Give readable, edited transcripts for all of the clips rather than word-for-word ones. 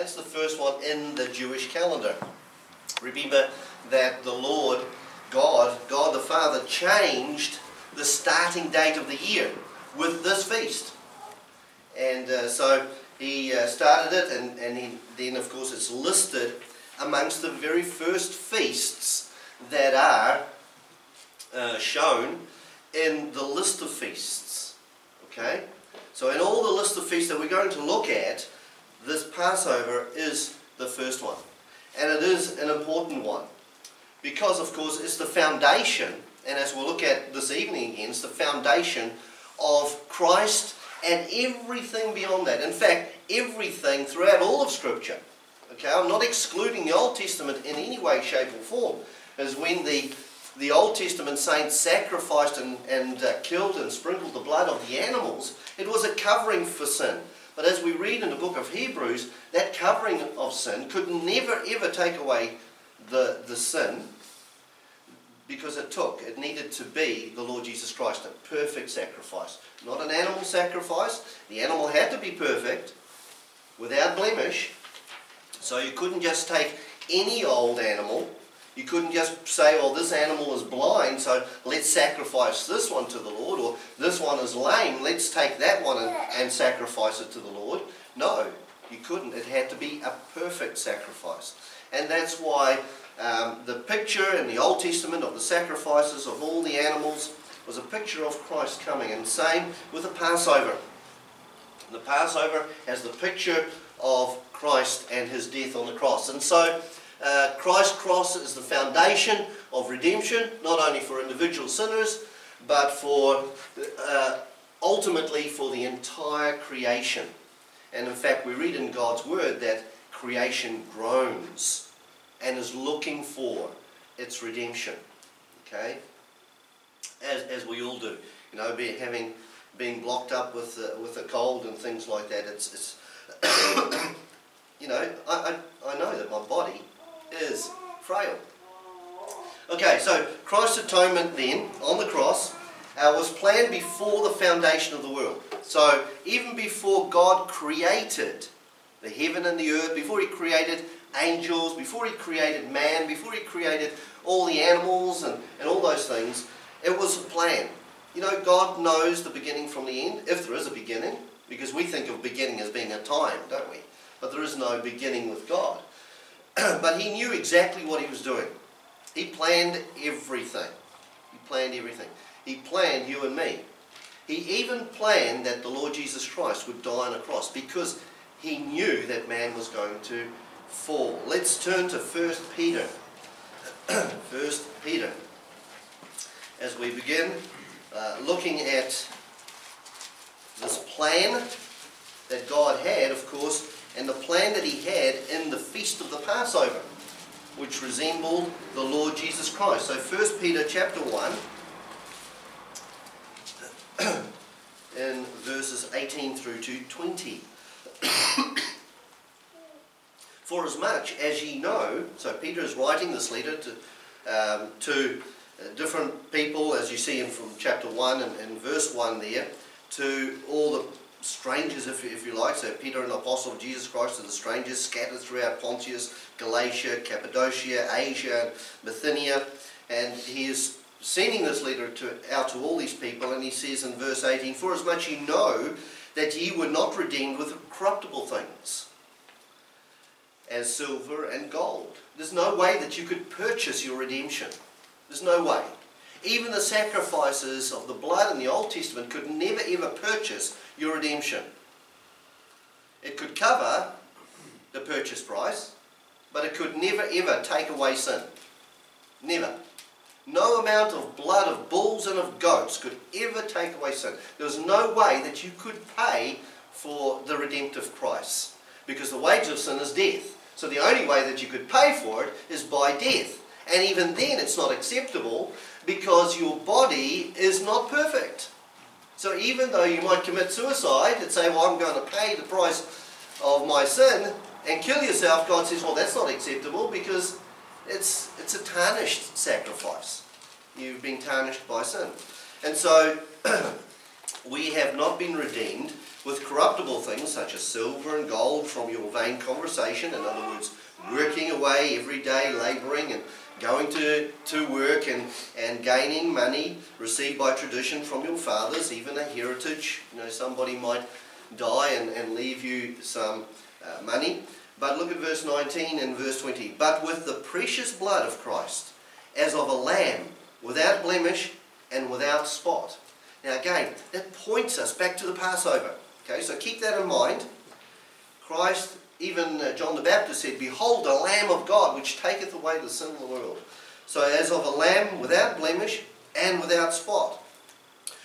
It's the first one in the Jewish calendar. Remember that the Lord God, God the Father, changed the starting date of the year with this feast. And so he started it, and he, then of course it's listed amongst the very first feasts that are shown in the list of feasts. Okay? So in all the list of feasts that we're going to look at, this Passover is the first one. And it is an important one, because of course it's the foundation, and as we'll look at this evening again, it's the foundation of Christ and everything beyond that. In fact, everything throughout all of Scripture. Okay, I'm not excluding the Old Testament in any way, shape or form, as when the Old Testament saints sacrificed and killed and sprinkled the blood of the animals, it was a covering for sin. But as we read in the book of Hebrews, that covering of sin could never ever take away the sin, because it needed to be the Lord Jesus Christ, a perfect sacrifice. Not an animal sacrifice. The animal had to be perfect, without blemish. So you couldn't just take any old animal. You couldn't just say, well, this animal is blind, so let's sacrifice this one to the Lord, or this one is lame, let's take that one and sacrifice it to the Lord. No, you couldn't. It had to be a perfect sacrifice. And that's why the picture in the Old Testament of the sacrifices of all the animals was a picture of Christ coming. And same with the Passover. The Passover has the picture of Christ and his death on the cross. And so Christ's cross is the foundation of redemption, not only for individual sinners, but for ultimately for the entire creation. And in fact, we read in God's Word that creation groans and is looking for its redemption, okay? As we all do, you know, being blocked up with a cold and things like that. It's you know, I know that my body is frail. Okay, so Christ's atonement then on the cross was planned before the foundation of the world. So even before God created the heaven and the earth, before he created angels, before he created man, before he created all the animals and all those things, it was a plan. You know, God knows the beginning from the end, if there is a beginning, because we think of beginning as being a time, don't we? But there is no beginning with God. But he knew exactly what he was doing. He planned everything. He planned everything. He planned you and me. He even planned that the Lord Jesus Christ would die on a cross, because he knew that man was going to fall. Let's turn to 1 Peter. 1 Peter. As we begin looking at this plan that God had, of course, and the plan that he had in the feast of the Passover, which resembled the Lord Jesus Christ. So 1 Peter chapter 1, in verses 18 through to 20. For as much as ye know, so Peter is writing this letter to different people, as you see him from chapter 1 and verse 1 there, to all the strangers, if you like. So Peter, an apostle of Jesus Christ, to the strangers scattered throughout Pontus, Galatia, Cappadocia, Asia, and Bithynia. And he is sending this letter out to all these people, and he says in verse 18, For as much ye know that ye were not redeemed with corruptible things, as silver and gold. There's no way that you could purchase your redemption. There's no way. Even the sacrifices of the blood in the Old Testament could never ever purchase your redemption. It could cover the purchase price, but it could never ever take away sin. Never. No amount of blood of bulls and of goats could ever take away sin. There was no way that you could pay for the redemptive price, because the wage of sin is death. So the only way that you could pay for it is by death. And even then it's not acceptable, because your body is not perfect. So even though you might commit suicide and say, well, I'm going to pay the price of my sin and kill yourself, God says, well, that's not acceptable, because it's a tarnished sacrifice. You've been tarnished by sin. And so we have not been redeemed with corruptible things such as silver and gold from your vain conversation. In other words, working away every day, labouring and going to work and gaining money received by tradition from your fathers, even a heritage. You know, somebody might die and leave you some money. But look at verse 19 and verse 20. But with the precious blood of Christ, as of a lamb, without blemish and without spot. Now again, that points us back to the Passover. Okay, so keep that in mind. Christ, even John the Baptist said, "Behold the Lamb of God, which taketh away the sin of the world." So as of a lamb without blemish and without spot,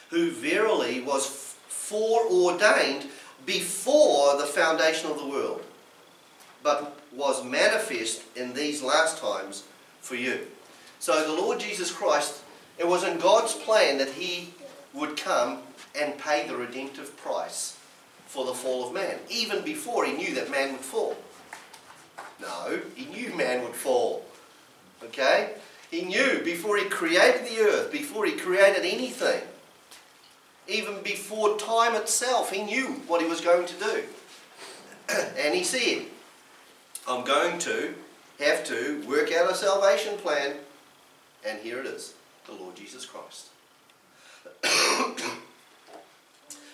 who verily was foreordained before the foundation of the world, but was manifest in these last times for you. So the Lord Jesus Christ, it was in God's plan that He would come and pay the redemptive price for the fall of man, even before He knew that man would fall. No, He knew man would fall. Okay? He knew before He created the earth, before He created anything, even before time itself, He knew what He was going to do. And He said, "I'm going to have to work out a salvation plan," and here it is, the Lord Jesus Christ.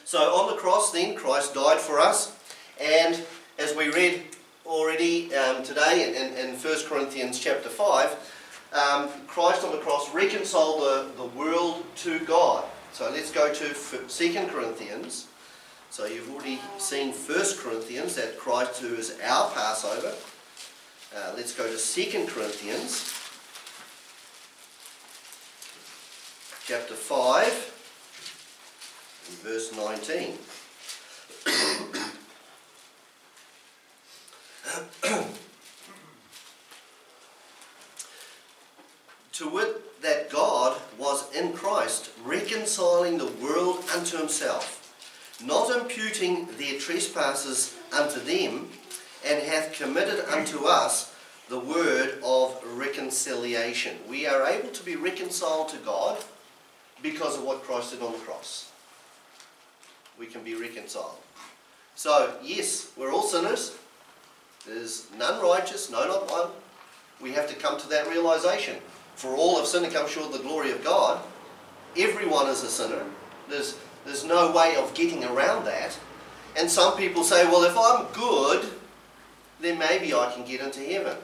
So on the cross then, Christ died for us, and as we read already today in 1 Corinthians chapter 5, Christ on the cross reconciled the world to God. So let's go to 2 Corinthians. So you've already seen 1 Corinthians, that Christ who is our Passover. Let's go to 2 Corinthians chapter 5. Verse 19. To wit, that God was in Christ reconciling the world unto Himself, not imputing their trespasses unto them, and hath committed unto us the word of reconciliation. We are able to be reconciled to God because of what Christ did on the cross. We can be reconciled. So, yes, we're all sinners. There's none righteous, no, not one. We have to come to that realization. For all have sinned and come short of the glory of God. Everyone is a sinner. There's no way of getting around that. And some people say, well, if I'm good, then maybe I can get into heaven.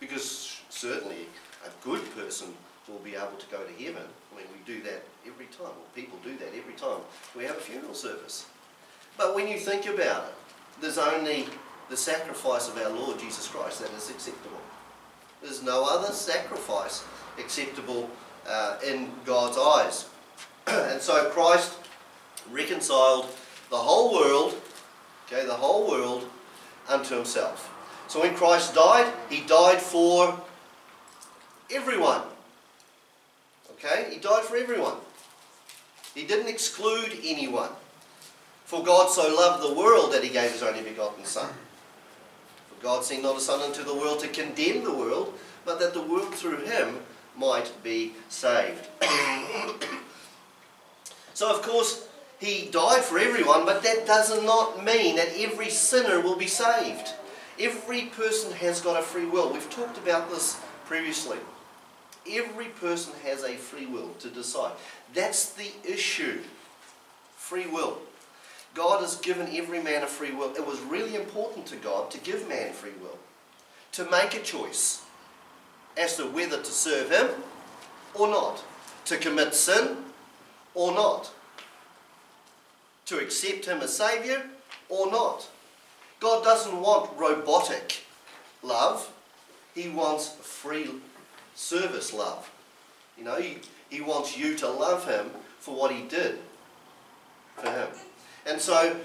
Because certainly a good person will be able to go to heaven. I mean, we do that every time, or people do that every time we have a funeral service. But when you think about it, there's only the sacrifice of our Lord Jesus Christ that is acceptable. There's no other sacrifice acceptable in God's eyes. And so Christ reconciled the whole world, okay, the whole world unto Himself. So when Christ died, He died for everyone. Okay? He died for everyone. He didn't exclude anyone. For God so loved the world that He gave His only begotten Son. For God sent not His Son into the world to condemn the world, but that the world through Him might be saved. So of course, He died for everyone, but that does not mean that every sinner will be saved. Every person has got a free will. We've talked about this previously. Every person has a free will to decide. That's the issue. Free will. God has given every man a free will. It was really important to God to give man free will. To make a choice as to whether to serve Him or not. To commit sin or not. To accept Him as Saviour or not. God doesn't want robotic love. He wants free service love. You know, he wants you to love Him for what He did for him. And so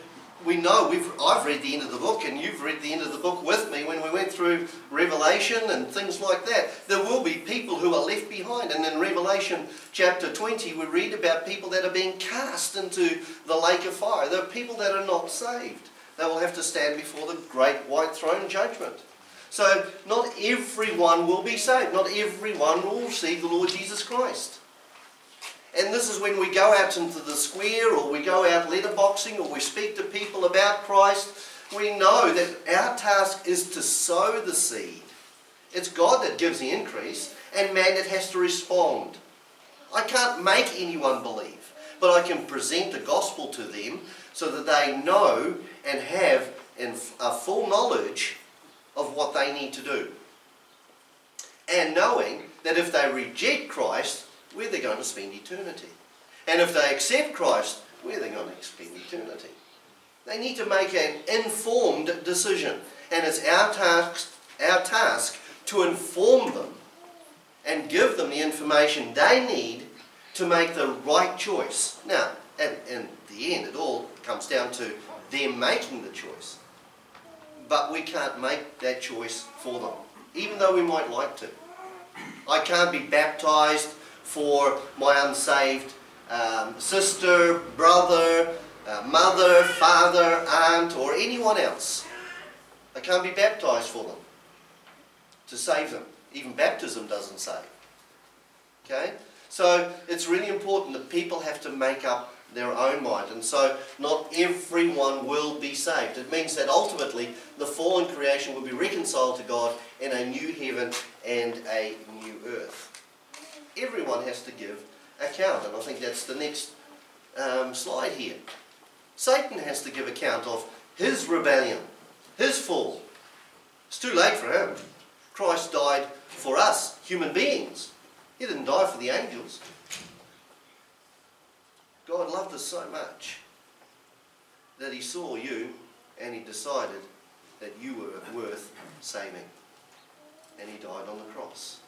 we know, I've read the end of the book and you've read the end of the book with me when we went through Revelation and things like that. There will be people who are left behind, and in Revelation chapter 20 we read about people that are being cast into the lake of fire. There are people that are not saved. They will have to stand before the great white throne judgment. So not everyone will be saved. Not everyone will see the Lord Jesus Christ. And this is when we go out into the square, or we go out letterboxing, or we speak to people about Christ. We know that our task is to sow the seed. It's God that gives the increase, and man that has to respond. I can't make anyone believe, but I can present the gospel to them so that they know and have a full knowledge of what they need to do. And knowing that if they reject Christ, where they're going to spend eternity. And if they accept Christ, where they're going to spend eternity. They need to make an informed decision. And it's our task to inform them and give them the information they need to make the right choice. Now, in the end, it all comes down to them making the choice. But we can't make that choice for them, even though we might like to. I can't be baptized for my unsaved sister, brother, mother, father, aunt, or anyone else. I can't be baptized for them, to save them. Even baptism doesn't save. Okay? So it's really important that people have to make up their own mind, and so not everyone will be saved. It means that ultimately the fallen creation will be reconciled to God in a new heaven and a new earth. Everyone has to give account, and I think that's the next slide here. Satan has to give account of his rebellion, his fall. It's too late for him. Christ died for us, human beings. He didn't die for the angels. God loved us so much that he saw you and he decided that you were worth saving. And he died on the cross.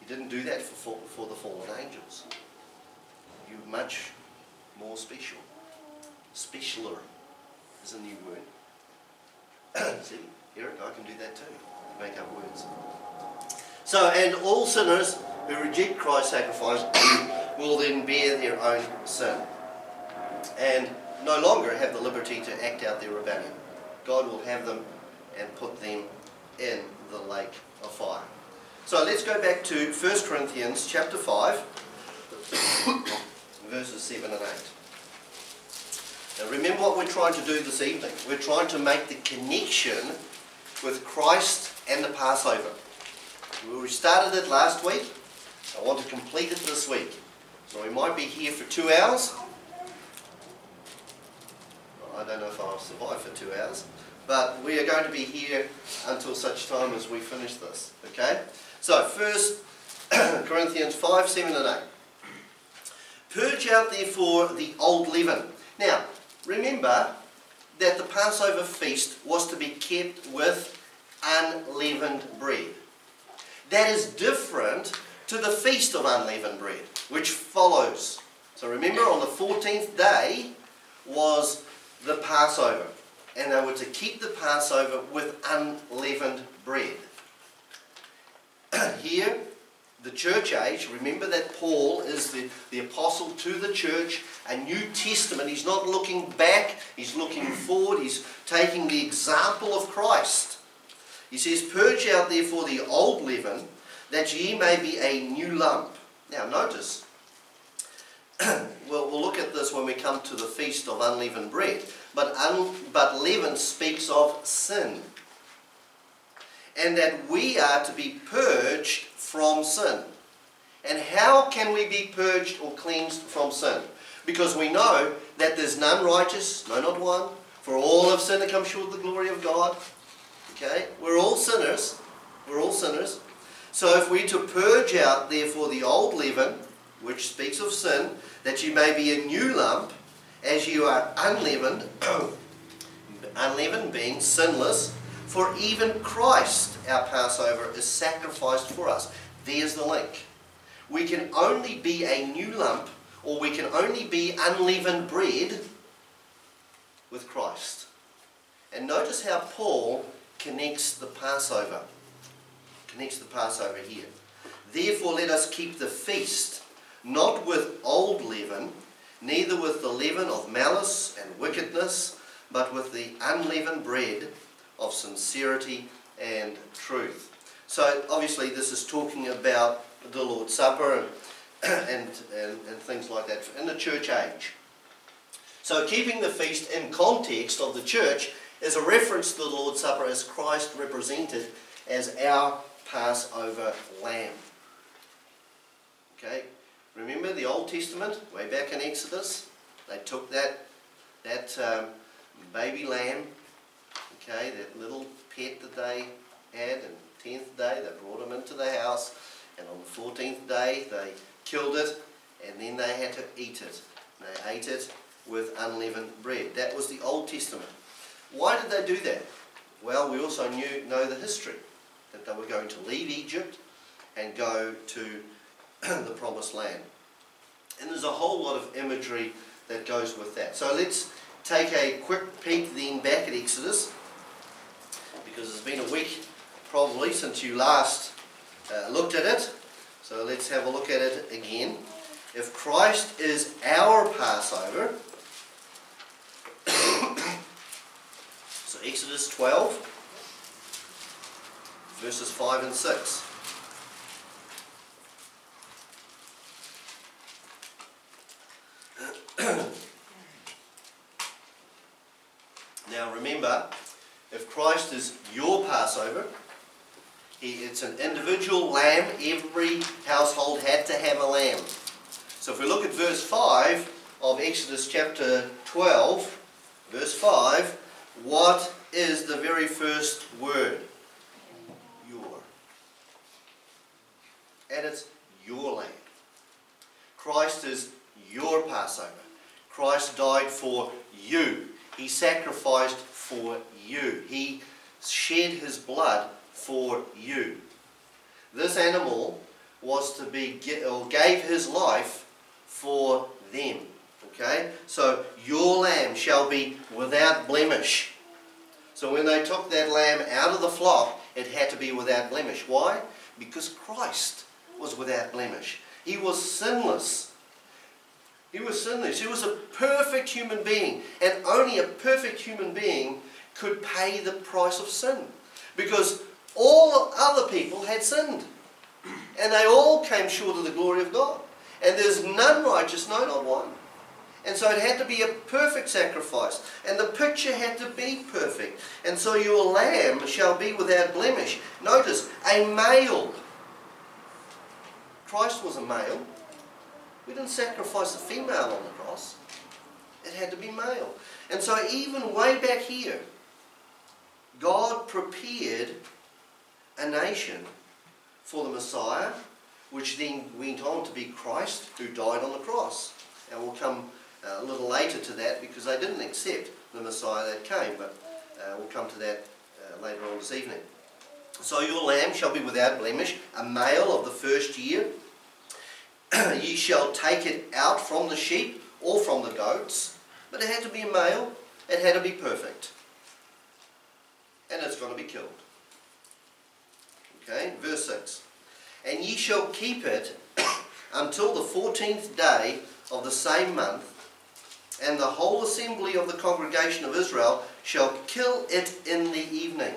He didn't do that for the fallen angels. You were much more special. Specialer is a new word. See, Eric, I can do that too. Make up words. So, and all sinners who reject Christ's sacrifice will then bear their own sin and no longer have the liberty to act out their rebellion. God will have them and put them in the lake of fire. So let's go back to 1 Corinthians chapter 5, verses 7 and 8. Now remember what we're trying to do this evening. We're trying to make the connection with Christ and the Passover. We started it last week. I want to complete it this week. So we might be here for 2 hours. I don't know if I'll survive for 2 hours. But we are going to be here until such time as we finish this. Okay? So, 1 Corinthians 5, 7 and 8. Purge out therefore the old leaven. Now, remember that the Passover feast was to be kept with unleavened bread. That is different to the feast of unleavened bread, which follows. So remember, on the 14th day was the Passover, and they were to keep the Passover with unleavened bread. Here, the church age, remember that Paul is the apostle to the church, a New Testament. He's not looking back, he's looking forward, he's taking the example of Christ. He says, purge out therefore the old leaven, that ye may be a new lump. Now notice, we'll look at this when we come to the feast of unleavened bread, but leaven speaks of sin. And that we are to be purged from sin. And how can we be purged or cleansed from sin? Because we know that there's none righteous, no not one, for all have sinned and come short of the glory of God. Okay? We're all sinners. We're all sinners. So if we're to purge out therefore the old leaven, which speaks of sin, that you may be a new lump, as you are unleavened, unleavened being sinless. For even Christ, our Passover, is sacrificed for us. There's the link. We can only be a new lump, or we can only be unleavened bread with Christ. And notice how Paul connects the Passover. Connects the Passover here. Therefore let us keep the feast, not with old leaven, neither with the leaven of malice and wickedness, but with the unleavened bread of sincerity and truth. So obviously this is talking about the Lord's Supper, and things like that in the church age. So keeping the feast in context of the church is a reference to the Lord's Supper as Christ represented as our Passover lamb. Okay, remember the Old Testament, way back in Exodus, they took that baby lamb, okay, that little pet that they had, and 10th day they brought him into the house, and on the 14th day they killed it, and then they had to eat it. They ate it with unleavened bread. That was the Old Testament. Why did they do that? Well, we also know the history, that they were going to leave Egypt and go to the Promised Land. And there's a whole lot of imagery that goes with that. So let's take a quick peek then back at Exodus, because it's been a week probably since you last looked at it. So let's have a look at it again. If Christ is our Passover, so Exodus 12, verses 5 and 6. Now remember, if Christ is your Passover, it's an individual lamb. Every household had to have a lamb. So if we look at verse 5 of Exodus chapter 12, verse 5, what is the very first word? Your. And it's your lamb. Christ is your Passover. Christ died for you. He sacrificed for you. He shed his blood for you. This animal was to be, or gave his life for them. Okay? So your lamb shall be without blemish. So when they took that lamb out of the flock, it had to be without blemish. Why? Because Christ was without blemish. He was sinless. He was sinless. He was a perfect human being. And only a perfect human being could pay the price of sin. Because all other people had sinned. And they all came short of the glory of God. And there's none righteous, no, not one. And so it had to be a perfect sacrifice. And the picture had to be perfect. And so your lamb shall be without blemish. Notice, a male. Christ was a male. We didn't sacrifice a female on the cross. It had to be male. And so even way back here, God prepared a nation for the Messiah, which then went on to be Christ, who died on the cross. And we'll come a little later to that, because they didn't accept the Messiah that came, but we'll come to that later on this evening. So your lamb shall be without blemish, a male of the first year. Ye shall take it out from the sheep or from the goats. But it had to be a male. It had to be perfect. And it's going to be killed. Okay, verse 6. And ye shall keep it until the 14th day of the same month. And the whole assembly of the congregation of Israel shall kill it in the evening.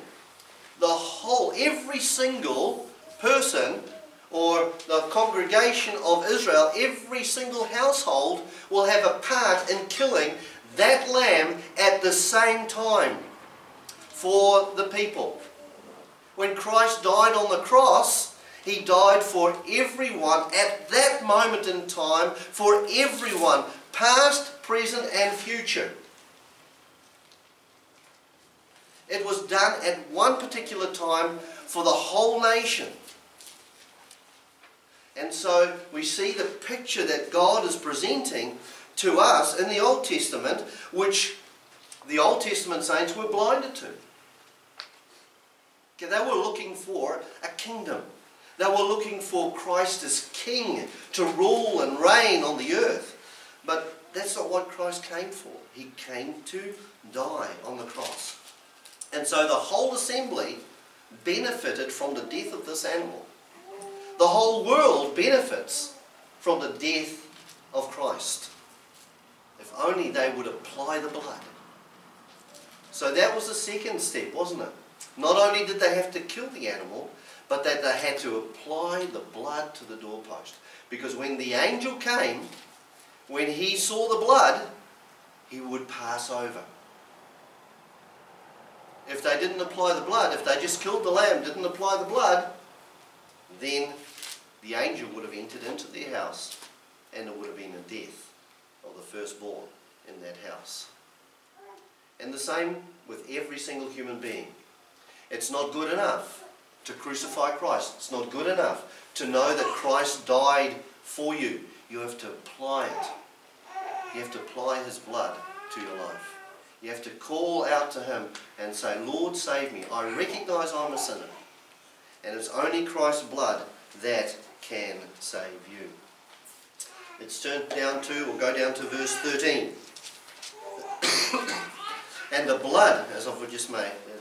The whole, every single person, or the congregation of Israel, every single household will have a part in killing that lamb at the same time for the people. When Christ died on the cross, he died for everyone at that moment in time, for everyone, past, present and future. It was done at one particular time for the whole nation. And so we see the picture that God is presenting to us in the Old Testament, which the Old Testament saints were blinded to. They were looking for a kingdom. They were looking for Christ as king to rule and reign on the earth. But that's not what Christ came for. He came to die on the cross. And so the whole assembly benefited from the death of this animal. The whole world benefits from the death of Christ. If only they would apply the blood. So that was the second step, wasn't it? Not only did they have to kill the animal, but that they had to apply the blood to the doorpost. Because when the angel came, when he saw the blood, he would pass over. If they didn't apply the blood, if they just killed the lamb, didn't apply the blood, then the angel would have entered into their house and there would have been a death of the firstborn in that house. And the same with every single human being. It's not good enough to crucify Christ. It's not good enough to know that Christ died for you. You have to apply it. You have to apply his blood to your life. You have to call out to him and say, Lord, save me. I recognize I'm a sinner. And it's only Christ's blood that can save you. Let's turn down to, we'll go down to verse 13. And the blood, as I've just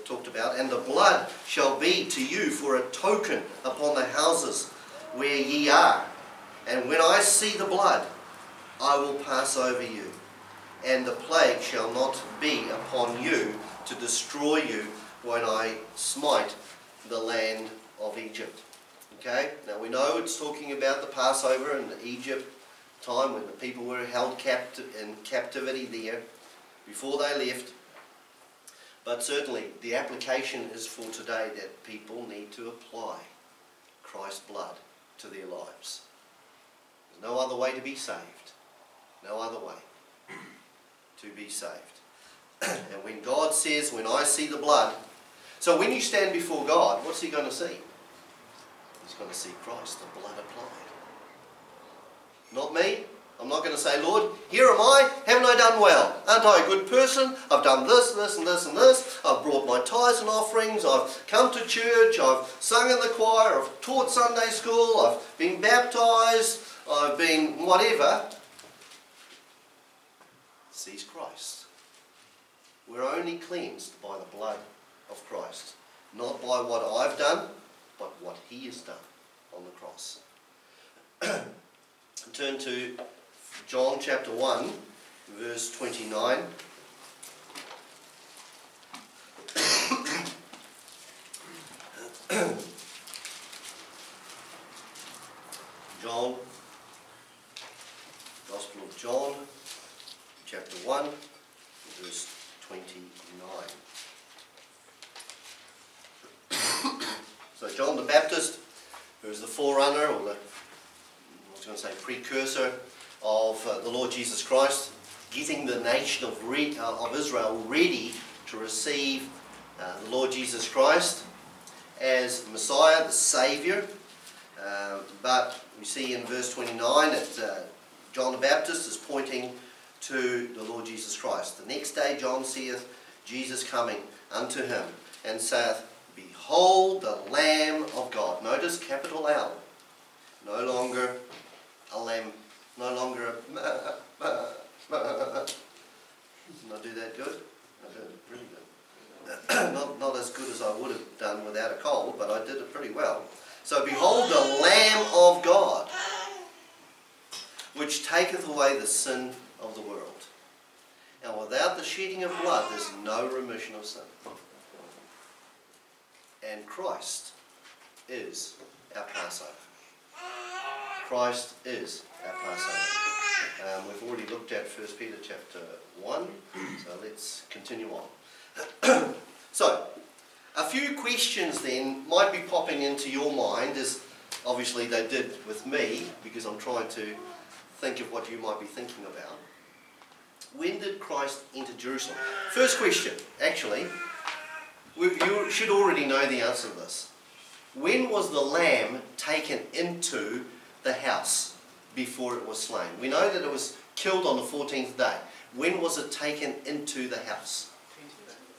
talked about, and the blood shall be to you for a token upon the houses where ye are. And when I see the blood, I will pass over you. And the plague shall not be upon you to destroy you when I smite the land of Egypt. Okay? Now we know it's talking about the Passover and the Egypt time when the people were held in captivity there before they left. But certainly the application is for today that people need to apply Christ's blood to their lives. There's no other way to be saved. No other way to be saved. And when God says, when I see the blood, so when you stand before God, what's he going to see? He's going to see Christ, the blood applied. Not me. I'm not going to say, Lord, here am I. Haven't I done well? Aren't I a good person? I've done this, this, and this, and this. I've brought my tithes and offerings. I've come to church. I've sung in the choir. I've taught Sunday school. I've been baptized. I've been whatever. Sees Christ. We're only cleansed by the blood of Christ. Not by what I've done, but what he has done on the cross. Turn to John chapter 1, verse 29. John, Gospel of John, chapter 1, verse 29. So John the Baptist, who is the forerunner, or the, I was going to say precursor of the Lord Jesus Christ, getting the nation of Israel ready to receive the Lord Jesus Christ as Messiah, the Saviour. But we see in verse 29 that John the Baptist is pointing to the Lord Jesus Christ. The next day John seeth Jesus coming unto him, and saith, Behold the Lamb of God. Notice capital L. No longer a lamb. No longer a... Didn't I do that good? I did it pretty good. Not as good as I would have done without a cold, but I did it pretty well. So behold the Lamb of God, which taketh away the sin of the world. And without the shedding of blood, there's no remission of sin. And Christ is our Passover. Christ is our Passover. We've already looked at 1 Peter chapter 1, so let's continue on. So, a few questions then might be popping into your mind, as obviously they did with me, because I'm trying to think of what you might be thinking about. When did Christ enter Jerusalem? First question, actually. You should already know the answer to this. When was the lamb taken into the house before it was slain? We know that it was killed on the 14th day. When was it taken into the house?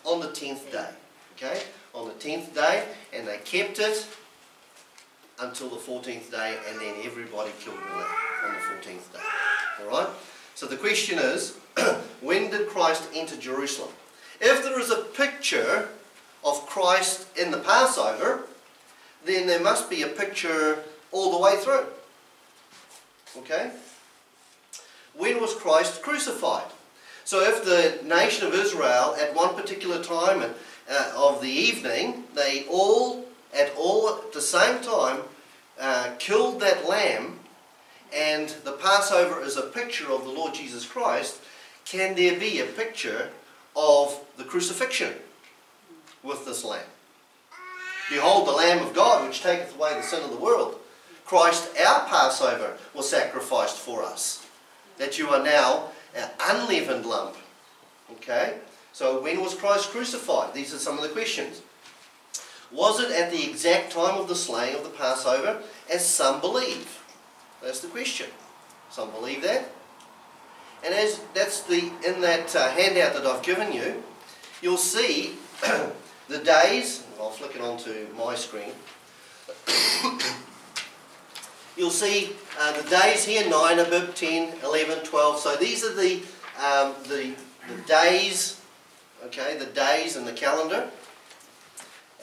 On the 10th day. Okay? On the 10th day, and they kept it until the 14th day, and then everybody killed the lamb on the 14th day. Alright? So the question is, when did Christ enter Jerusalem? If there is a picture of Christ in the Passover, then there must be a picture all the way through. Okay? When was Christ crucified? So if the nation of Israel at one particular time of the evening, they all at the same time killed that lamb, and the Passover is a picture of the Lord Jesus Christ, can there be a picture of the crucifixion with this lamb? Behold the Lamb of God, which taketh away the sin of the world. Christ, our Passover, was sacrificed for us, that you are now an unleavened lump. Okay? So when was Christ crucified? These are some of the questions. Was it at the exact time of the slaying of the Passover, as some believe? That's the question. Some believe that. And as that's in that handout that I've given you, you'll see the days. I'll flick it onto my screen. You'll see the days here, 9, Abib, 10, 11, 12. So these are the days, okay, the days in the calendar.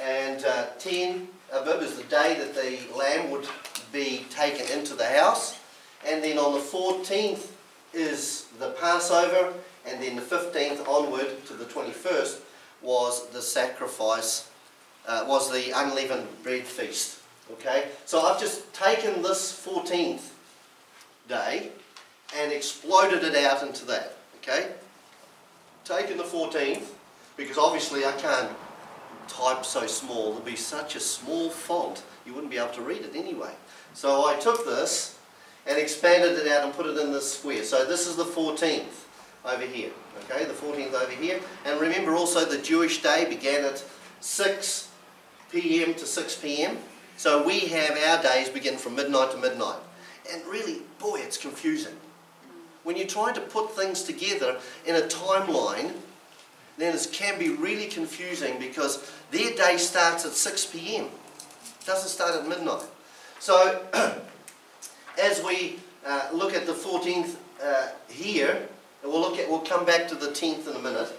And 10, Abib, is the day that the lamb would be taken into the house. And then on the 14th is the Passover. And then the 15th onward to the 21st was the sacrifice, was the unleavened bread feast. Okay, so I've just taken this 14th day and exploded it out into that. Okay, taken the 14th, because obviously I can't type so small. It'd be such a small font you wouldn't be able to read it anyway. So I took this and expanded it out and put it in this square. So this is the 14th over here. Okay, the 14th over here. And remember also the Jewish day began at 6 p.m. to 6 p.m. So we have our days begin from midnight to midnight. And really, boy, it's confusing. When you try to put things together in a timeline, then it can be really confusing, because their day starts at 6 p.m. It doesn't start at midnight. So, as we look at the 14th here, and we'll come back to the 10th in a minute,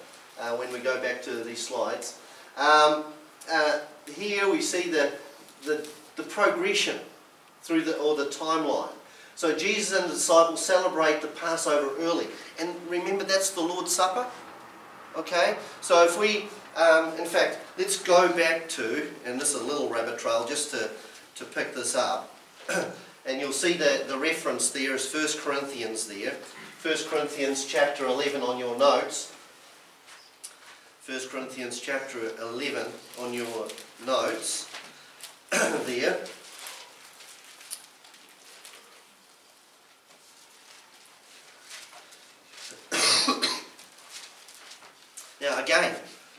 when we go back to these slides. Here we see the progression through the timeline. So Jesus and the disciples celebrate the Passover early, and remember that's the Lord's Supper. Okay, so if we, in fact, let's go back to, and this is a little rabbit trail just to pick this up, and you'll see that the reference there is 1 Corinthians there, 1 Corinthians chapter 11 on your notes, 1 Corinthians chapter 11 on your notes. There. Now again,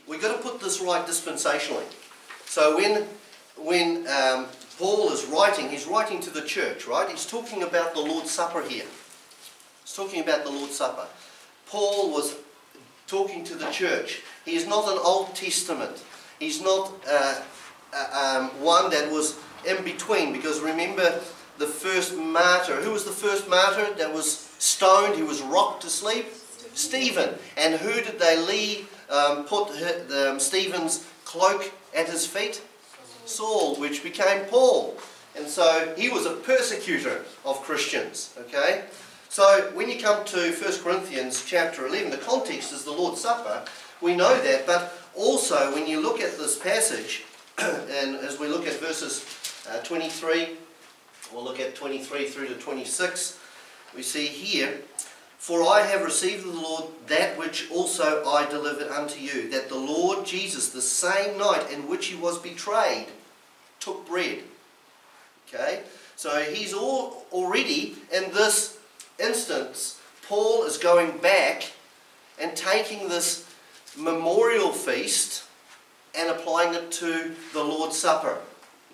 we've got to put this right dispensationally. So when Paul is writing, he's writing to the church, right? He's talking about the Lord's Supper here. He's talking about the Lord's Supper. Paul was talking to the church. He is not an Old Testament. He's not one that was in between, because remember the first martyr. Who was the first martyr that was stoned? He was rocked to sleep? Stephen. And who did they put Stephen's cloak at his feet? Saul, which became Paul. And so he was a persecutor of Christians. Okay? So when you come to 1 Corinthians chapter 11, the context is the Lord's Supper. We know that, but also when you look at this passage, and as we look at verses 23, we'll look at 23 through to 26, we see here, for I have received of the Lord that which also I delivered unto you, that the Lord Jesus, the same night in which he was betrayed, took bread. Okay, so he's already, in this instance, Paul is going back and taking this memorial feast and applying it to the Lord's Supper.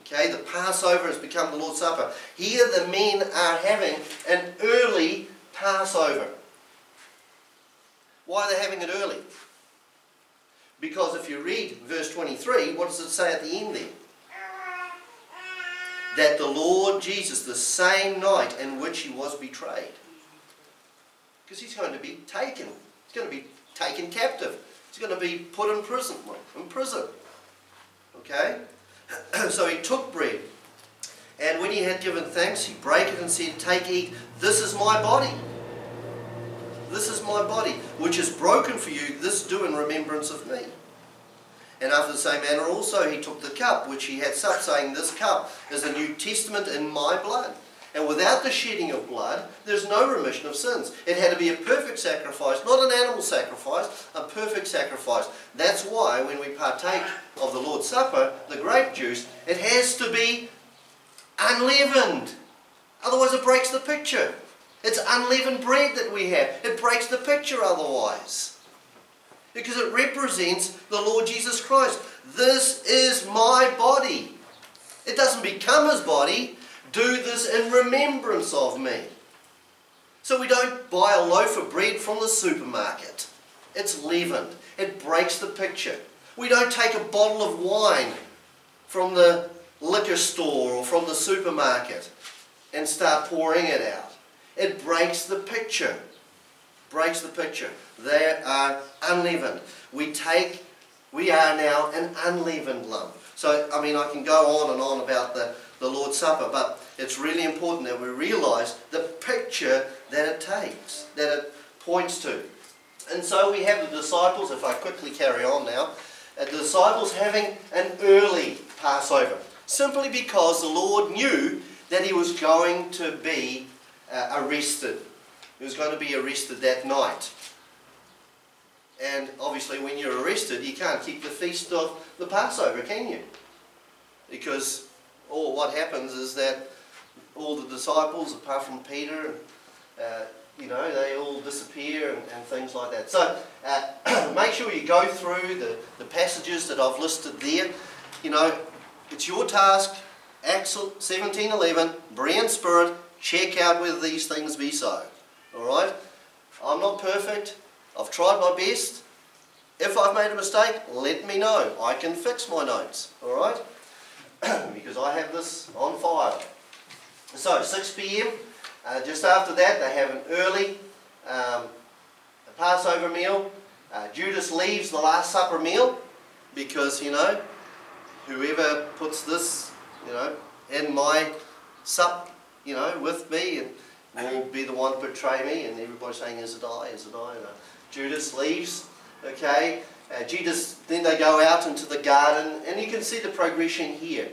Okay, the Passover has become the Lord's Supper. Here the men are having an early Passover. Why are they having it early? Because if you read verse 23, what does it say at the end there? That the Lord Jesus, the same night in which he was betrayed. Because he's going to be taken. He's going to be taken captive. He's going to be put in prison. Okay? So he took bread. And when he had given thanks, he brake it and said, take, eat. This is my body. This is my body, which is broken for you. This do in remembrance of me. And after the same manner also he took the cup, which he had supped, saying, This cup is the New Testament in my blood. And without the shedding of blood, there's no remission of sins. It had to be a perfect sacrifice, not an animal sacrifice, a perfect sacrifice. That's why when we partake of the Lord's Supper, the grape juice, it has to be unleavened. Otherwise it breaks the picture. It's unleavened bread that we have. It breaks the picture otherwise. Because it represents the Lord Jesus Christ. This is my body. It doesn't become his body. Do this in remembrance of me. So we don't buy a loaf of bread from the supermarket. It's leavened. It breaks the picture. We don't take a bottle of wine from the liquor store or from the supermarket and start pouring it out. It breaks the picture. Breaks the picture. They are unleavened. We are now an unleavened lump. So, I mean, I can go on and on about the Lord's Supper, but it's really important that we realise the picture that it takes, that it points to. And so we have the disciples, if I quickly carry on now, the disciples having an early Passover, simply because the Lord knew that he was going to be arrested. He was going to be arrested that night. And obviously when you're arrested, you can't keep the feast of the Passover, can you? Because what happens is that all the disciples, apart from Peter, they all disappear and things like that. So make sure you go through the passages that I've listed there. You know, it's your task, Acts 17:11, Berean spirit, check out whether these things be so. Alright? I'm not perfect. I've tried my best. If I've made a mistake, let me know. I can fix my notes. Alright? Because I have this on file. So, 6 p.m. Just after that, they have an early Passover meal. Judas leaves the Last Supper meal because, whoever puts this, in my sup, with me, and will be the one to betray me, and everybody's saying, is it I, is it I? No. Judas leaves, okay. Then they go out into the garden, and you can see the progression here.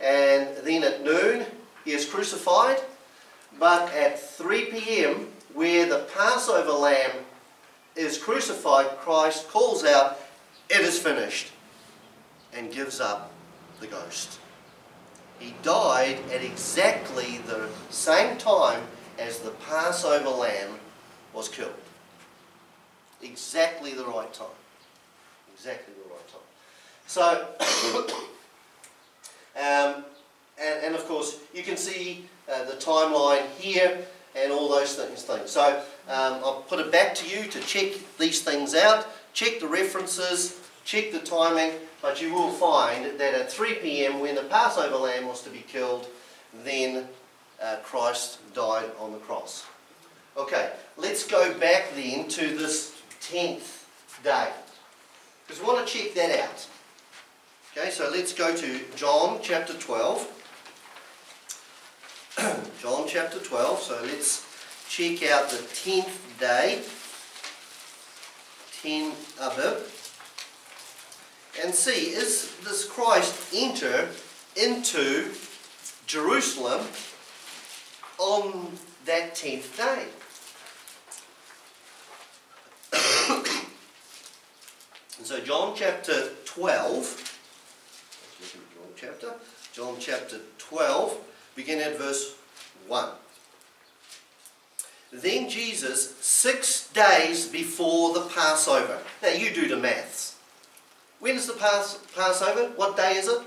And then at noon, he is crucified, but at 3 p.m, where the Passover lamb is crucified, Christ calls out, it is finished, and gives up the ghost. He died at exactly the same time as the Passover lamb was killed. Exactly the right time. Exactly the right time. So, and of course, you can see the timeline here and all those things. So, I'll put it back to you to check these things out, check the references, check the timing, but you will find that at 3 p.m, when the Passover lamb was to be killed, then Christ died on the cross. Okay, let's go back then to this 10th day, because we want to check that out. Okay, so let's go to John chapter 12. John chapter 12, so let's check out the 10th day, 10 Abib, and see, does Christ enter into Jerusalem on that 10th day? And so John chapter 12, John chapter 12, begin at verse 1. Then Jesus, 6 days before the Passover. Now you do the maths. When is the Passover? What day is it?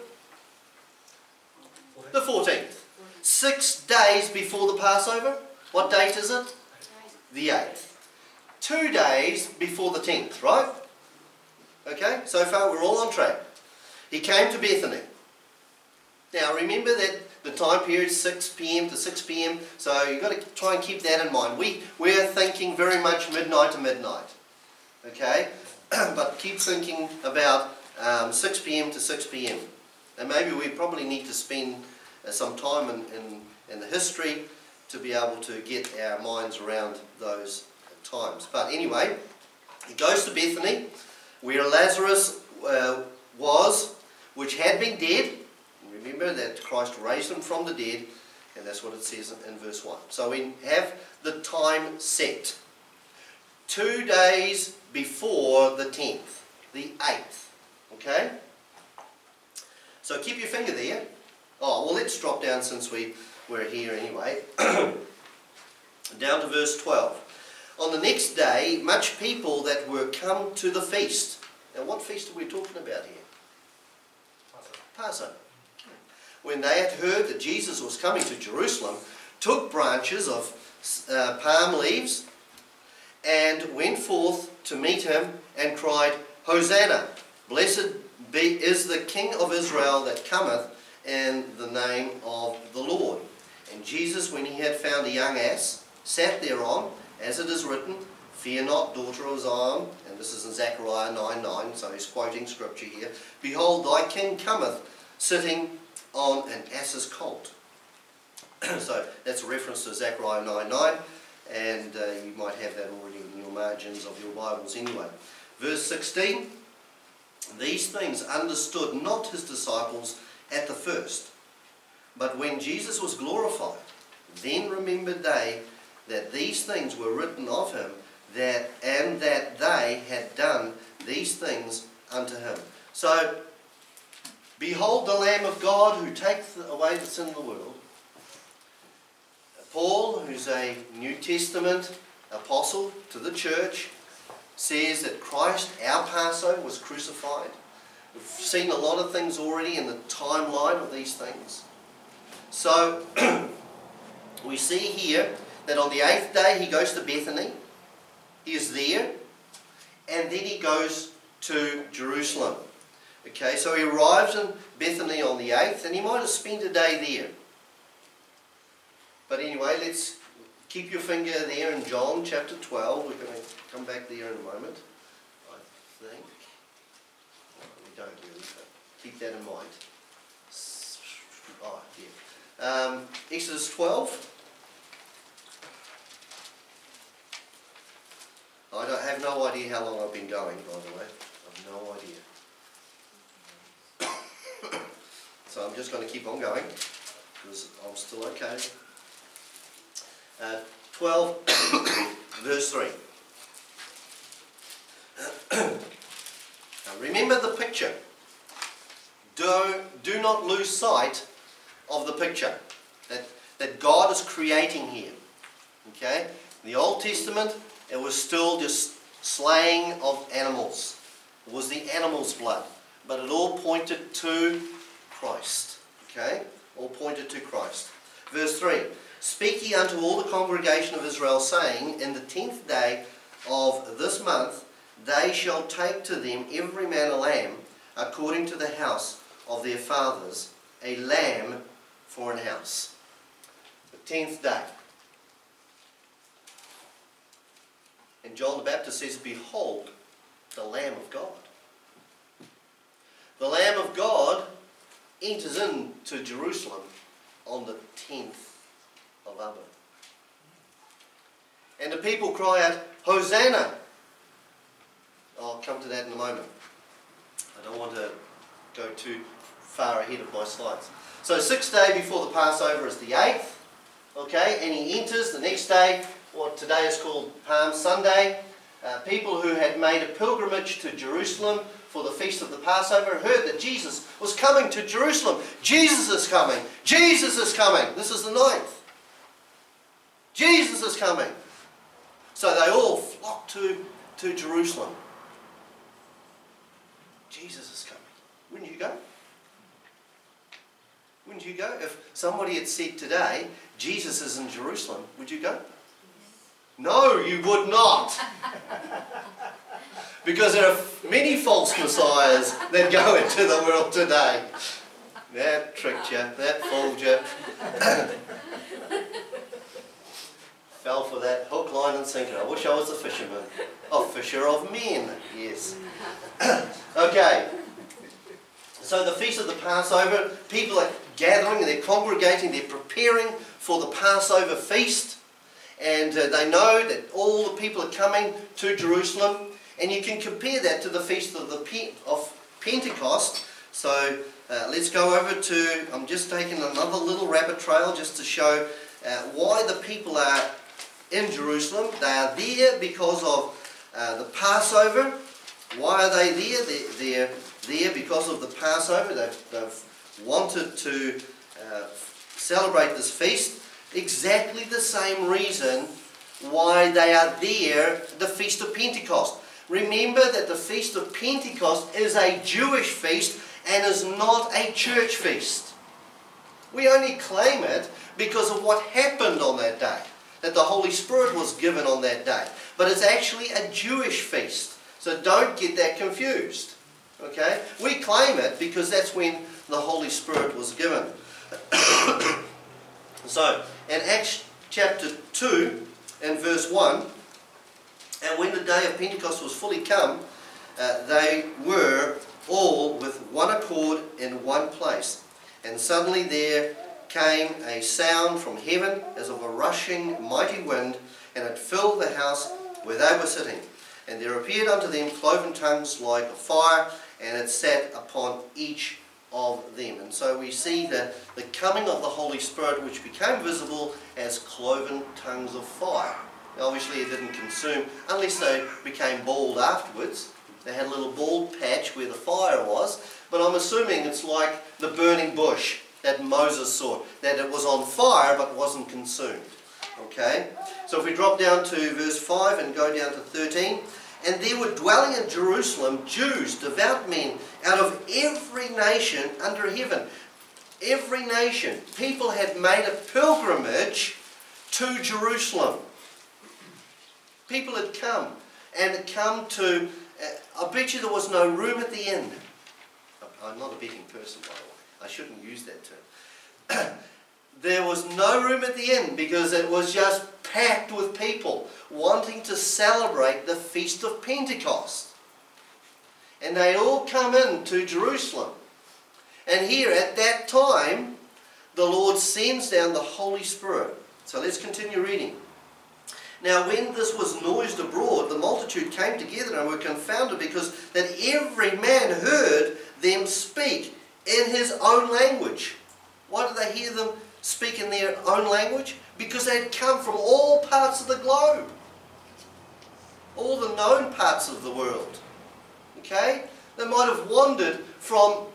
The 14th. 6 days before the Passover. What date is it? The 8th. 2 days before the 10th, right? Okay, so far we're all on track. He came to Bethany. Now remember that the time period is 6 p.m. to 6 p.m, so you've got to try and keep that in mind. We're thinking very much midnight to midnight. Okay, but keep thinking about 6 p.m. to 6 p.m. And maybe we probably need to spend some time in the history to be able to get our minds around those times. But anyway, he goes to Bethany, where Lazarus was, which had been dead. Remember that Christ raised him from the dead, and that's what it says in verse 1. So we have the time set. 2 days before the 10th, the 8th. Okay? So keep your finger there. Oh, well, let's drop down since we're here anyway. Down to verse 12. On the next day, much people that were come to the feast. Now, what feast are we talking about here? Passover. When they had heard that Jesus was coming to Jerusalem, took branches of palm leaves and went forth to meet him and cried, Hosanna! Blessed is the King of Israel that cometh in the name of the Lord. And Jesus, when he had found a young ass, sat thereon, as it is written, Fear not, daughter of Zion. And this is in Zechariah 9:9, so he's quoting scripture here. Behold, thy king cometh, sitting on an ass's colt. So that's a reference to Zechariah 9:9, and you might have that already in your margins of your Bibles anyway. Verse 16, These things understood not his disciples at the first, but when Jesus was glorified, then remembered they that these things were written of him, and that they had done these things unto him. So, behold the Lamb of God who takes away the sin of the world. Paul, who's a New Testament apostle to the church, says that Christ, our Passover, was crucified. We've seen a lot of things already in the timeline of these things. So, we see here that on the 8th day he goes to Bethany. He is there. And then he goes to Jerusalem. Okay, so he arrives in Bethany on the 8th, and he might have spent a day there. But anyway, let's keep your finger there in John chapter 12. We're going to come back there in a moment, I think. We don't really, but keep that in mind. Oh, yeah. Exodus 12. I have no idea how long I've been going, by the way. I've no idea. So I'm just going to keep on going, because I'm still okay. 12, verse 3. Now remember the picture. Do not lose sight of the picture that God is creating here. Okay? In the Old Testament, it was still just slaying of animals. It was the animal's blood. But it all pointed to Christ. Okay? All pointed to Christ. Verse 3. Speak ye unto all the congregation of Israel, saying, In the 10th day of this month they shall take to them every man a lamb, according to the house of their fathers, a lamb for an house. The 10th day. And John the Baptist says, Behold, the Lamb of God. The Lamb of God enters into Jerusalem on the 10th of Abba. And the people cry out, Hosanna! I'll come to that in a moment. I don't want to go too far ahead of my slides. So 6th day before the Passover is the 8th. Okay, and he enters the next day, what today is called Palm Sunday. People who had made a pilgrimage to Jerusalem for the Feast of the Passover heard that Jesus was coming to Jerusalem. Jesus is coming. Jesus is coming. This is the 9th. Jesus is coming. So they all flock to Jerusalem. Jesus is coming. Wouldn't you go? Wouldn't you go? If somebody had said today, Jesus is in Jerusalem, would you go? No, you would not. Because there are many false messiahs that go into the world today. That tricked you. That fooled you. Fell for that hook, line and sinker. I wish I was a fisherman. A fisher of men. Yes. Okay. So the Feast of the Passover. People are gathering. They're congregating. They're preparing for the Passover feast. And they know that all the people are coming to Jerusalem. And you can compare that to the Feast of Pentecost. So let's go over to, I'm just taking another little rabbit trail just to show why the people are in Jerusalem. They are there because of the Passover. Why are they there? They're there because of the Passover. They've wanted to celebrate this feast. Exactly the same reason why they are there, the Feast of Pentecost. Remember that the Feast of Pentecost is a Jewish feast and is not a church feast. We only claim it because of what happened on that day, that the Holy Spirit was given on that day. But it's actually a Jewish feast, so don't get that confused. Okay? We claim it because that's when the Holy Spirit was given. So, in Acts chapter 2 and verse 1, and when the day of Pentecost was fully come, they were all with one accord in one place. And suddenly there came a sound from heaven as of a rushing mighty wind, and it filled the house where they were sitting. And there appeared unto them cloven tongues like a fire, and it sat upon each of them. And so we see the coming of the Holy Spirit, which became visible as cloven tongues of fire. Obviously it didn't consume, unless they became bald afterwards. They had a little bald patch where the fire was, but I'm assuming it's like the burning bush that Moses saw, that it was on fire but wasn't consumed. Okay? So if we drop down to verse 5 and go down to 13, and there were dwelling in Jerusalem Jews, devout men, out of every nation under heaven. Every nation. People had made a pilgrimage to Jerusalem. People had come, and come to, I bet you there was no room at the inn. I'm not a betting person, by the way. I shouldn't use that term. There was no room at the inn because it was just packed with people wanting to celebrate the Feast of Pentecost. And they all come into Jerusalem. And here at that time, the Lord sends down the Holy Spirit. So let's continue reading. Now when this was noised abroad, the multitude came together and were confounded, because that every man heard them speak in his own language. Why did they hear them speak in their own language? Because they had come from all parts of the globe. All the known parts of the world. Okay? They might have wandered from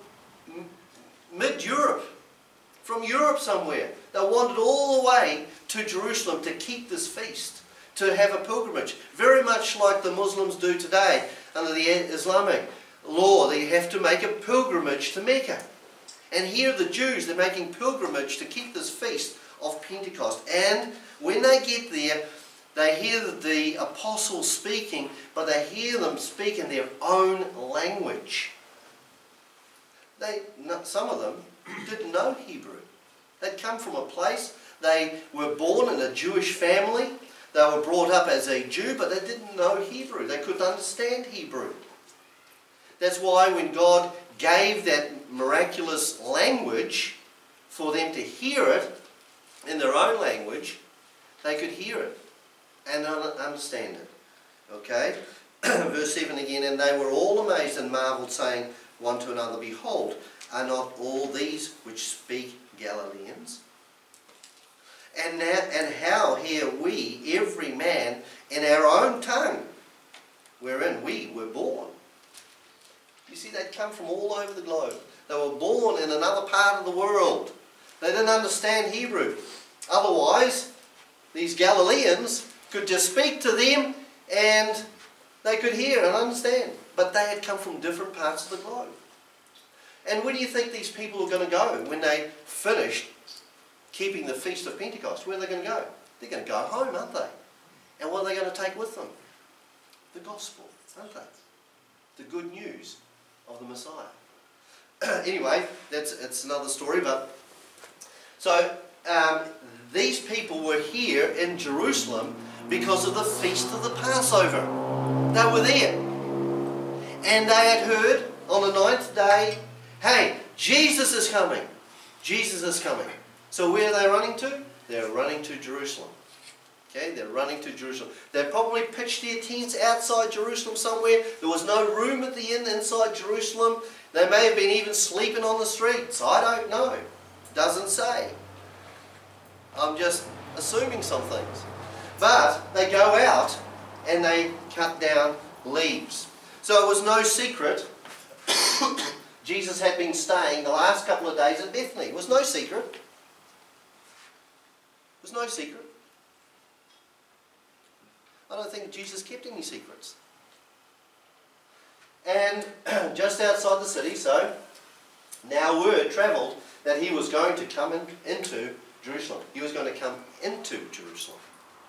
mid-Europe, from Europe somewhere. They wandered all the way to Jerusalem to keep this feast, to have a pilgrimage, very much like the Muslims do today under the Islamic law. They have to make a pilgrimage to Mecca. And here the Jews, they're making pilgrimage to keep this feast of Pentecost. And when they get there, they hear the apostles speaking, but they hear them speak in their own language. Some of them didn't know Hebrew. They'd come from a place, they were born in a Jewish family, they were brought up as a Jew, but they didn't know Hebrew. They couldn't understand Hebrew. That's why when God gave that miraculous language for them to hear it in their own language, they could hear it and understand it. Okay? Verse 7 again, and they were all amazed and marveled, saying one to another, behold, are not all these which speak Galileans? And now, and how hear we every man in our own tongue, wherein we were born? You see, they'd come from all over the globe. They were born in another part of the world. They didn't understand Hebrew. Otherwise, these Galileans could just speak to them and they could hear and understand. But they had come from different parts of the globe. And where do you think these people are going to go when they finished keeping the Feast of Pentecost? Where are they going to go? They're going to go home, aren't they? And what are they going to take with them? The gospel, aren't they? The good news of the Messiah. Anyway, it's another story. But so these people were here in Jerusalem because of the Feast of the Passover. They were there. And they had heard on the ninth day, hey, Jesus is coming. Jesus is coming. So where are they running to? They're running to Jerusalem. Okay, they're running to Jerusalem. They probably pitched their tents outside Jerusalem somewhere. There was no room at the inn inside Jerusalem. They may have been even sleeping on the streets. I don't know. It doesn't say. I'm just assuming some things. But they go out and they cut down leaves. So it was no secret Jesus had been staying the last couple of days at Bethany. It was no secret. It was no secret. I don't think Jesus kept any secrets. And just outside the city, so now word travelled that he was going to come into Jerusalem. He was going to come into Jerusalem.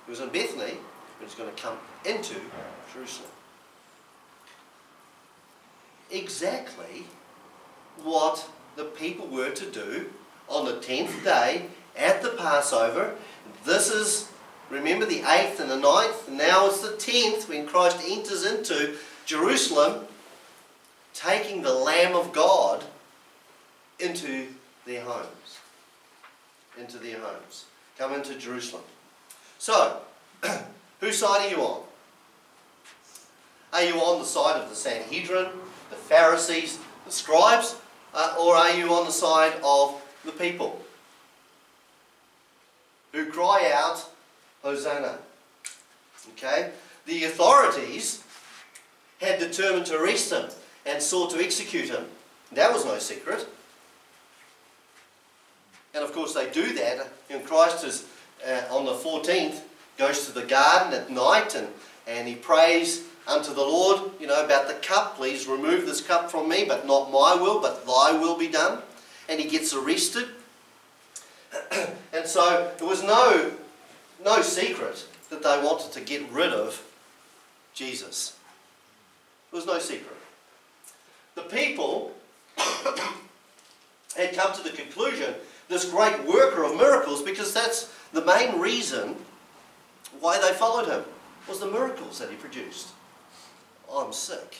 He was in Bethany, but he was going to come into Jerusalem. Exactly what the people were to do on the 10th day at the Passover. This is, remember, the 8th and the 9th, and now it's the 10th when Christ enters into Jerusalem, taking the Lamb of God into their homes. Into their homes. Come into Jerusalem. So, whose side are you on? Are you on the side of the Sanhedrin, the Pharisees, the scribes, or are you on the side of the people who cry out, Hosanna? Okay? The authorities had determined to arrest him and sought to execute him. That was no secret. And of course they do that. And Christ is, on the 14th, goes to the garden at night and he prays unto the Lord, you know, about the cup. Please remove this cup from me, but not my will, but thy will be done. And he gets arrested. And so there was no secret that they wanted to get rid of Jesus. There was no secret. The people had come to the conclusion, this great worker of miracles, because that's the main reason why they followed him, was the miracles that he produced. I'm sick.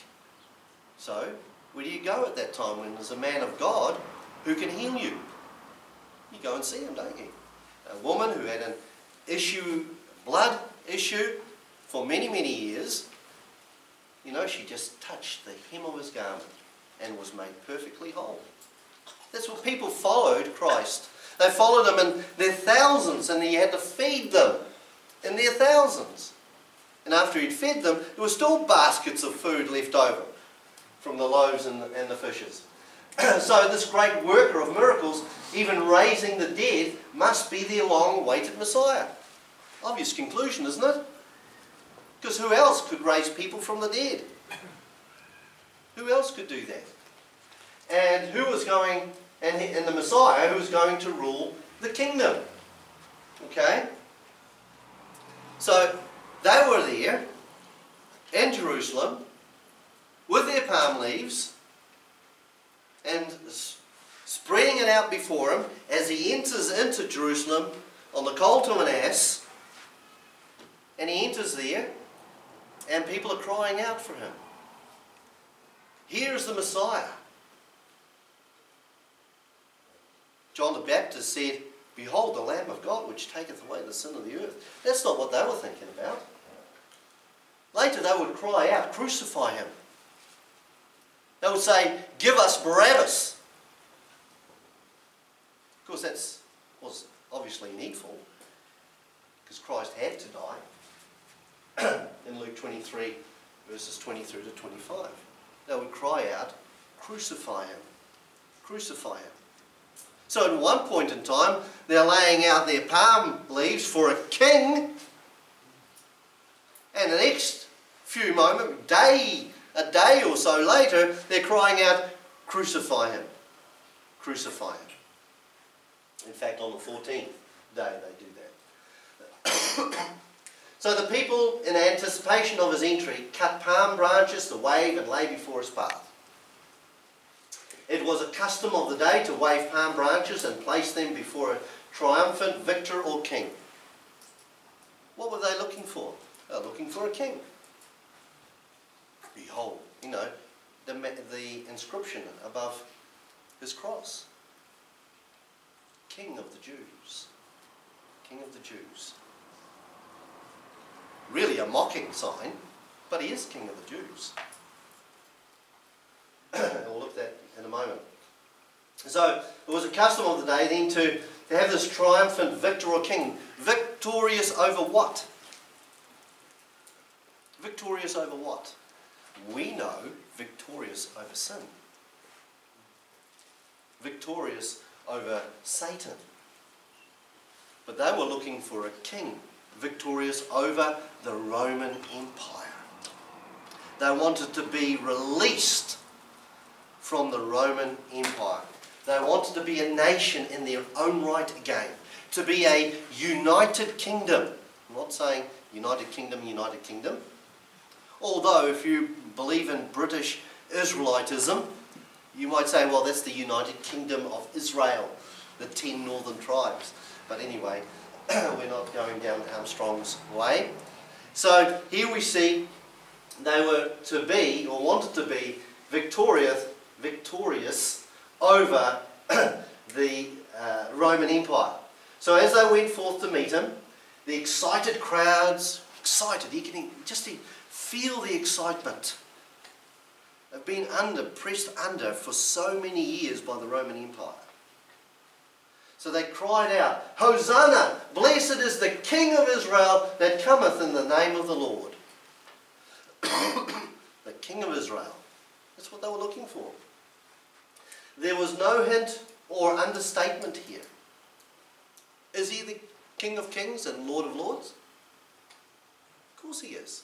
So, where do you go at that time when there's a man of God who can heal you? You go and see him, don't you? A woman who had an issue, blood issue, for many, many years. You know, she just touched the hem of his garment and was made perfectly whole. That's what people followed Christ. They followed him in their thousands, and he had to feed them in their thousands. And after he'd fed them, there were still baskets of food left over from the loaves and the fishes. So this great worker of miracles, even raising the dead, must be their long-awaited Messiah. Obvious conclusion, isn't it? Because who else could raise people from the dead? Who else could do that? And who was going, and the Messiah who was going to rule the kingdom? Okay? So, they were there in Jerusalem with their palm leaves and spreading it out before him as he enters into Jerusalem on the colt of an ass. And he enters there and people are crying out for him. Here is the Messiah. John the Baptist said, Behold the Lamb of God, which taketh away the sin of the earth. That's not what they were thinking about. Later they would cry out, Crucify him. They would say, Give us Barabbas. Of course, that was obviously needful, because Christ had to die. In Luke 23, verses 23 to 25. They would cry out, Crucify him. Crucify him. So at one point in time, they're laying out their palm leaves for a king. And the next few moments, a day or so later, they're crying out, Crucify him. Crucify him. In fact, on the 14th day, they do that. So the people, in anticipation of his entry, cut palm branches to wave and lay before his path. It was a custom of the day to wave palm branches and place them before a triumphant victor or king. What were they looking for? They were looking for a king. Behold, you know, the inscription above his cross. King of the Jews. King of the Jews. really a mocking sign, but he is King of the Jews. We'll look at that in a moment. So it was a custom of the day then to have this triumphant victor or king. Victorious over what? Victorious over what? We know victorious over sin. Victorious over Satan. But they were looking for a king victorious over the Roman Empire. They wanted to be released from the Roman Empire. They wanted to be a nation in their own right again. To be a united kingdom. I'm not saying United Kingdom. Although if you believe in British Israelitism, you might say, well, that's the United Kingdom of Israel, the 10 northern tribes. But anyway, we're not going down Armstrong's way. So here we see they were to be, or wanted to be, victorious over the Roman Empire. So as they went forth to meet him, the excited crowds, you can just feel the excitement. They've been pressed under for so many years by the Roman Empire. So they cried out, Hosanna! Blessed is the King of Israel that cometh in the name of the Lord. The King of Israel. That's what they were looking for. There was no hint or understatement here. Is he the King of Kings and Lord of Lords? Of course he is.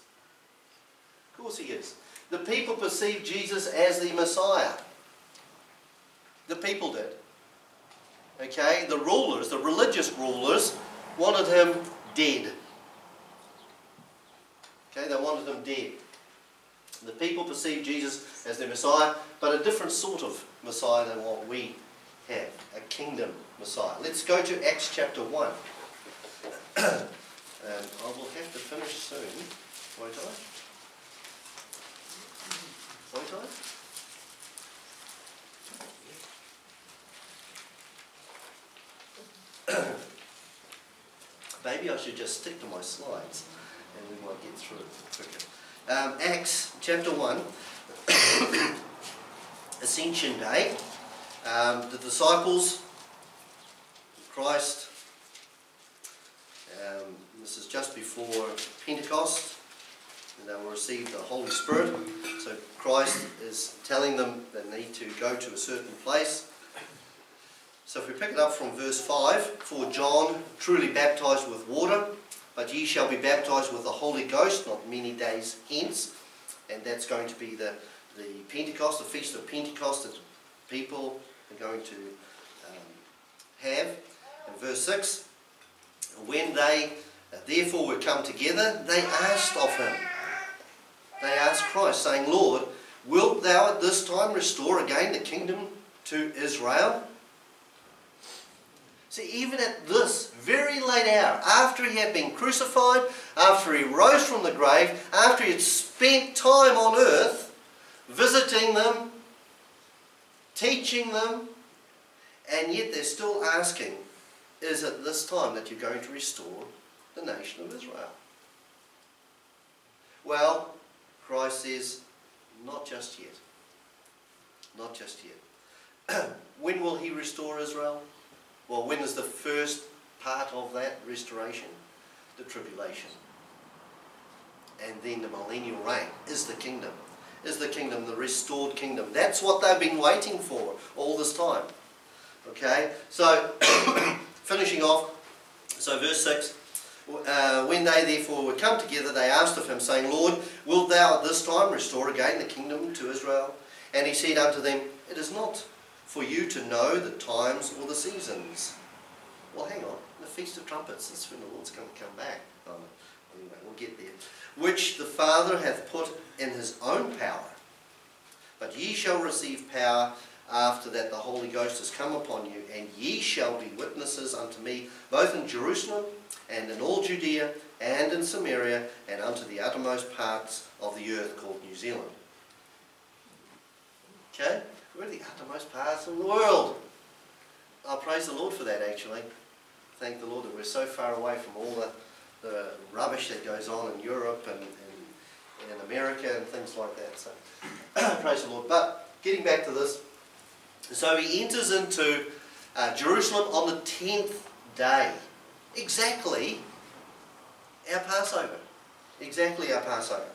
Of course he is. The people perceived Jesus as the Messiah. The people did. Okay, the rulers, the religious rulers, wanted him dead. Okay, they wanted him dead. The people perceived Jesus as their Messiah, but a different sort of Messiah than what we have, a kingdom Messiah. Let's go to Acts chapter 1. I will have to finish soon, won't I? Won't I? Maybe I should just stick to my slides and we might get through it quicker. Acts chapter 1, Ascension Day. The disciples, Christ, this is just before Pentecost, and they will receive the Holy Spirit. So Christ is telling them they need to go to a certain place. So if we pick it up from verse 5, For John truly baptized with water, but ye shall be baptized with the Holy Ghost not many days hence. And that's going to be the Pentecost, the Feast of Pentecost that people are going to have. In verse 6, When they therefore were come together, they asked of him. They asked Christ, saying, Lord, wilt thou at this time restore again the kingdom to Israel? See, even at this very late hour, after he had been crucified, after he rose from the grave, after he had spent time on earth, visiting them, teaching them, and yet they're still asking, is it this time that you're going to restore the nation of Israel? Well, Christ says, not just yet. Not just yet. When will he restore Israel? Well, when is the first part of that restoration? The tribulation. And then the millennial reign is the kingdom. Is the kingdom, the restored kingdom. That's what they've been waiting for all this time. Okay, so finishing off, so verse 6. When they therefore were come together, they asked of him, saying, Lord, wilt thou at this time restore again the kingdom to Israel? And he said unto them, It is not for you to know the times or the seasons. Well, hang on. The Feast of Trumpets, that's when the Lord's going to come back. Anyway, we'll get there. Which the Father hath put in his own power. But ye shall receive power after that the Holy Ghost has come upon you, and ye shall be witnesses unto me, both in Jerusalem and in all Judea and in Samaria, and unto the uttermost parts of the earth called New Zealand. Okay? We're the uttermost parts of the world. I praise the Lord for that, actually. Thank the Lord that we're so far away from all the the rubbish that goes on in Europe and in America and things like that. So praise the Lord. But getting back to this, so he enters into Jerusalem on the 10th day. Exactly our Passover. Exactly our Passover.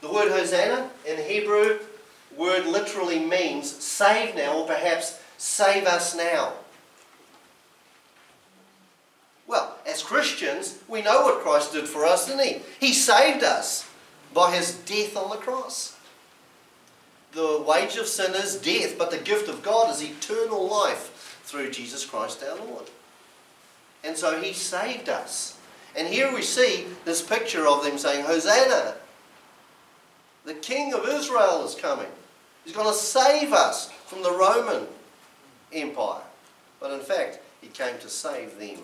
The word Hosanna in Hebrew word literally means save now, or perhaps save us now. Well, as Christians, we know what Christ did for us, didn't he? He saved us by his death on the cross. The wage of sin is death, but the gift of God is eternal life through Jesus Christ our Lord. And so he saved us. And here we see this picture of them saying, Hosanna! The King of Israel is coming. He's going to save us from the Roman Empire. But in fact, he came to save them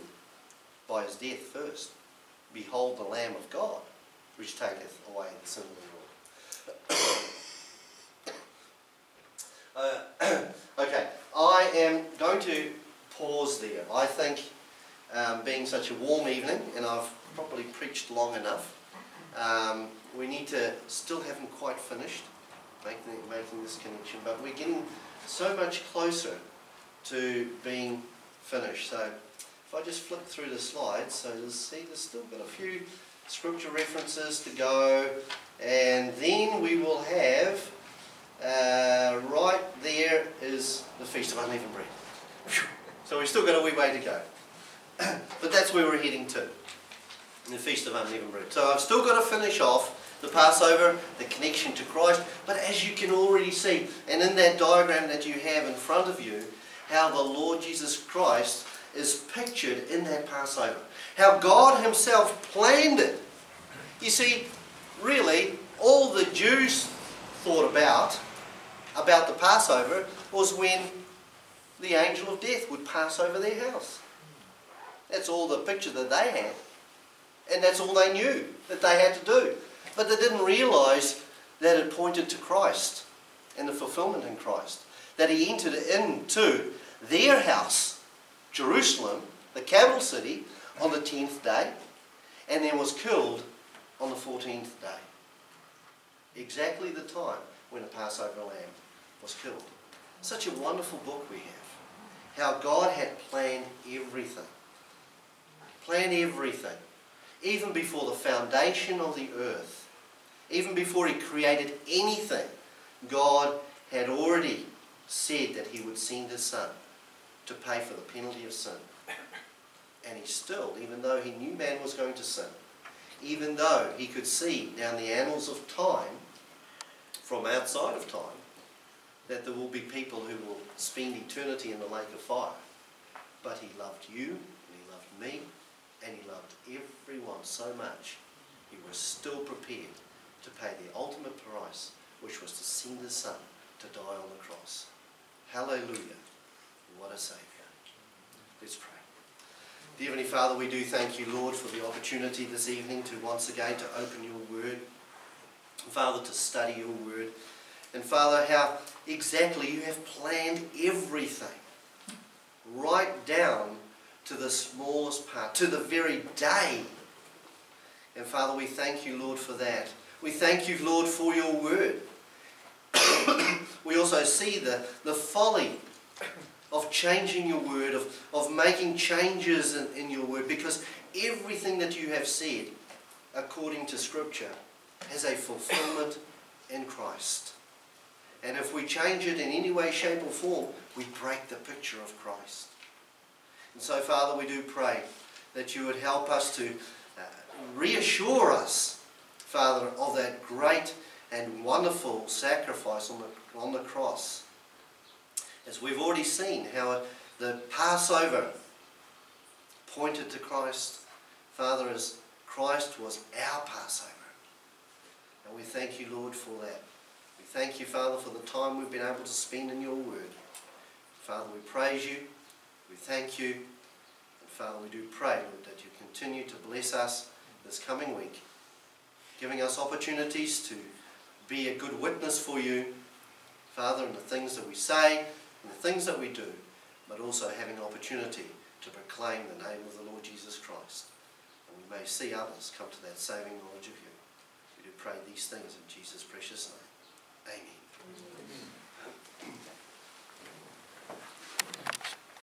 by his death first. Behold the Lamb of God, which taketh away the sin of the world. Okay, I am going to pause there. I think being such a warm evening, and I've probably preached long enough, we need to, still haven't quite finished making this connection, but we're getting so much closer to being finished. So if I just flip through the slides, so you'll see there's still got a few scripture references to go, and then we will have, right there is the Feast of Unleavened Bread. So we've still got a wee way to go. But that's where we're heading to. The Feast of Unleavened Bread. So I've still got to finish off the Passover, the connection to Christ, but as you can already see, and in that diagram that you have in front of you, how the Lord Jesus Christ is pictured in that Passover. How God himself planned it. You see, really, all the Jews thought about the Passover was when the angel of death would pass over their house. That's all the picture that they had. And that's all they knew that they had to do. But they didn't realize that it pointed to Christ and the fulfillment in Christ. That he entered into their house, Jerusalem, the capital city, on the 10th day, and then was killed on the 14th day. Exactly the time when the Passover lamb was killed. Such a wonderful book we have. How God had planned everything. Planned everything. Even before the foundation of the earth, even before he created anything, God had already said that he would send his son to pay for the penalty of sin. And he still, even though he knew man was going to sin, even though he could see down the annals of time, from outside of time, that there will be people who will spend eternity in the lake of fire. But he loved you, and he loved me, and he loved everyone so much, he was still prepared to pay the ultimate price, which was to send his son to die on the cross. Hallelujah. What a Saviour. Let's pray. Dear Heavenly Father, we do thank you, Lord, for the opportunity this evening to once again to open your word, Father, to study your word, and Father, how exactly you have planned everything, right down to the smallest part, to the very day. And Father, we thank you, Lord, for that. We thank you, Lord, for your word. We also see the folly of changing your word, of making changes in your word, because everything that you have said, according to Scripture, has a fulfillment in Christ. And if we change it in any way, shape, or form, we break the picture of Christ. And so, Father, we do pray that you would help us to reassure us, Father, of that great and wonderful sacrifice on the cross. As we've already seen how the Passover pointed to Christ, Father, as Christ was our Passover. And we thank you, Lord, for that. We thank you, Father, for the time we've been able to spend in your word. Father, we praise you. We thank you, and Father, we do pray, Lord, that you continue to bless us this coming week, giving us opportunities to be a good witness for you, Father, in the things that we say, in the things that we do, but also having an opportunity to proclaim the name of the Lord Jesus Christ. And we may see others come to that saving knowledge of you. We do pray these things in Jesus' precious name. Amen. Amen.